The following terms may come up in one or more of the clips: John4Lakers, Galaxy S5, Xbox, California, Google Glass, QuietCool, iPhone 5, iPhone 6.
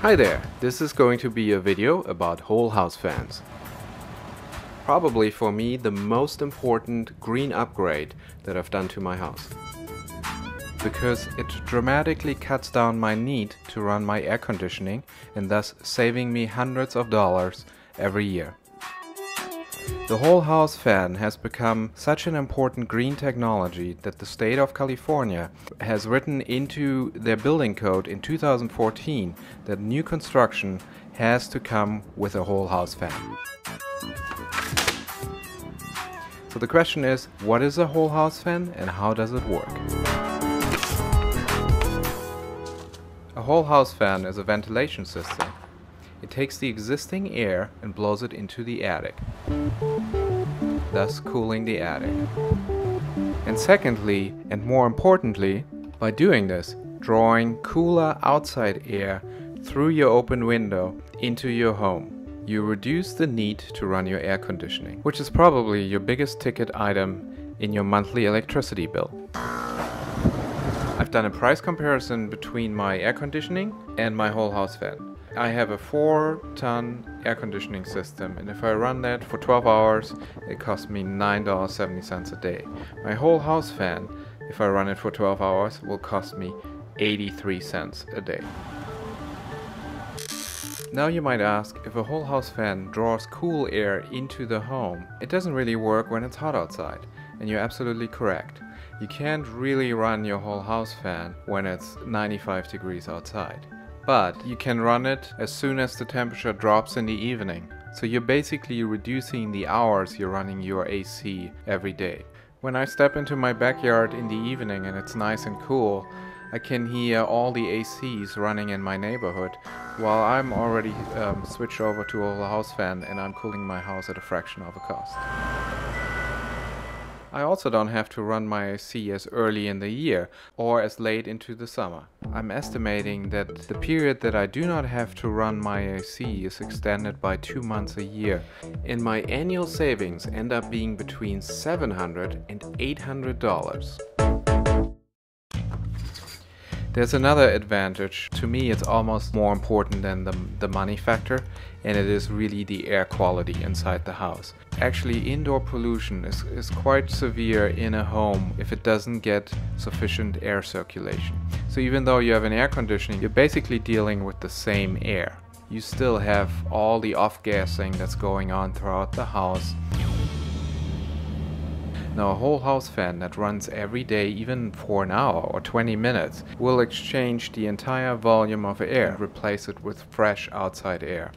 Hi there, this is going to be a video about whole house fans. Probably for me the most important green upgrade that I've done to my house. Because it dramatically cuts down my need to run my air conditioning and thus saving me hundreds of dollars every year. The whole house fan has become such an important green technology that the state of California has written into their building code in 2014 that new construction has to come with a whole house fan. So the question is, what is a whole house fan and how does it work? A whole house fan is a ventilation system. It takes the existing air and blows it into the attic, thus cooling the attic. And secondly, and more importantly, by doing this, drawing cooler outside air through your open window into your home. You reduce the need to run your air conditioning, which is probably your biggest ticket item in your monthly electricity bill. I've done a price comparison between my air conditioning and my whole house fan. I have a 4-ton air conditioning system, and if I run that for 12 hours, it costs me $9.70 a day. My whole house fan, if I run it for 12 hours, will cost me 83 cents a day. Now you might ask, if a whole house fan draws cool air into the home, it doesn't really work when it's hot outside. And you're absolutely correct. You can't really run your whole house fan when it's 95 degrees outside. But you can run it as soon as the temperature drops in the evening. So you're basically reducing the hours you're running your AC every day. When I step into my backyard in the evening and it's nice and cool, I can hear all the ACs running in my neighborhood while I'm already switched over to a whole house fan and I'm cooling my house at a fraction of the cost. I also don't have to run my AC as early in the year or as late into the summer. I'm estimating that the period that I do not have to run my AC is extended by 2 months a year, and my annual savings end up being between $700 and $800. There's another advantage. To me, it's almost more important than the money factor, and it is really the air quality inside the house. Actually, indoor pollution is quite severe in a home if it doesn't get sufficient air circulation. So even though you have an air conditioning, you're basically dealing with the same air. You still have all the off-gassing that's going on throughout the house. Now, a whole house fan that runs every day, even for an hour or 20 minutes, will exchange the entire volume of air and replace it with fresh outside air.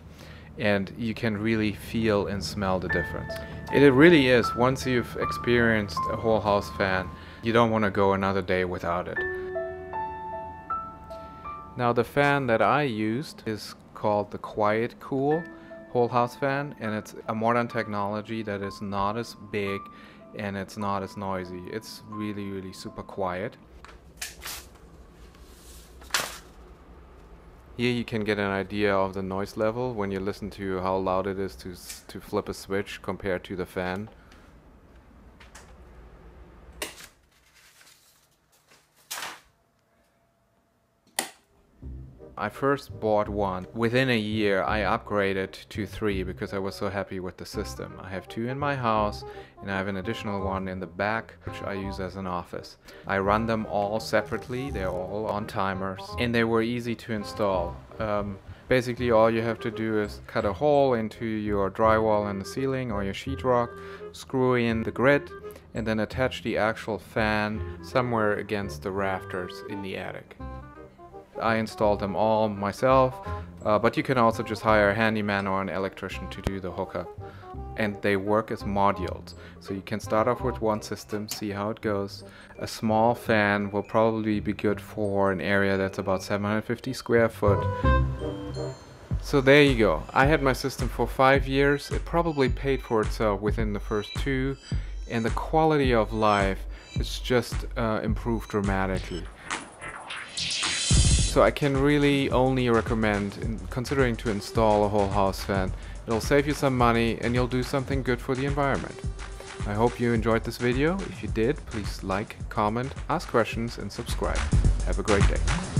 And you can really feel and smell the difference. It really is, once you've experienced a whole house fan, you don't want to go another day without it. Now, the fan that I used is called the QuietCool whole house fan, and it's a modern technology that is not as big and it's not as noisy. It's really super quiet. Here you can get an idea of the noise level when you listen to how loud it is to flip a switch compared to the fan. I first bought one. Within a year I upgraded to 3 because I was so happy with the system. I have 2 in my house and I have an additional one in the back which I use as an office. I run them all separately, they're all on timers, and they were easy to install. Basically all you have to do is cut a hole into your drywall in the ceiling or your sheetrock, screw in the grid, and then attach the actual fan somewhere against the rafters in the attic. I installed them all myself, but you can also just hire a handyman or an electrician to do the hookup. And they work as modules, so you can start off with one system, see how it goes. A small fan will probably be good for an area that's about 750 square foot. So there you go. I had my system for 5 years. It probably paid for itself within the first 2, and the quality of life is just improved dramatically. So I can really only recommend considering to install a whole house fan. It'll save you some money and you'll do something good for the environment. I hope you enjoyed this video. If you did, please like, comment, ask questions and subscribe. Have a great day.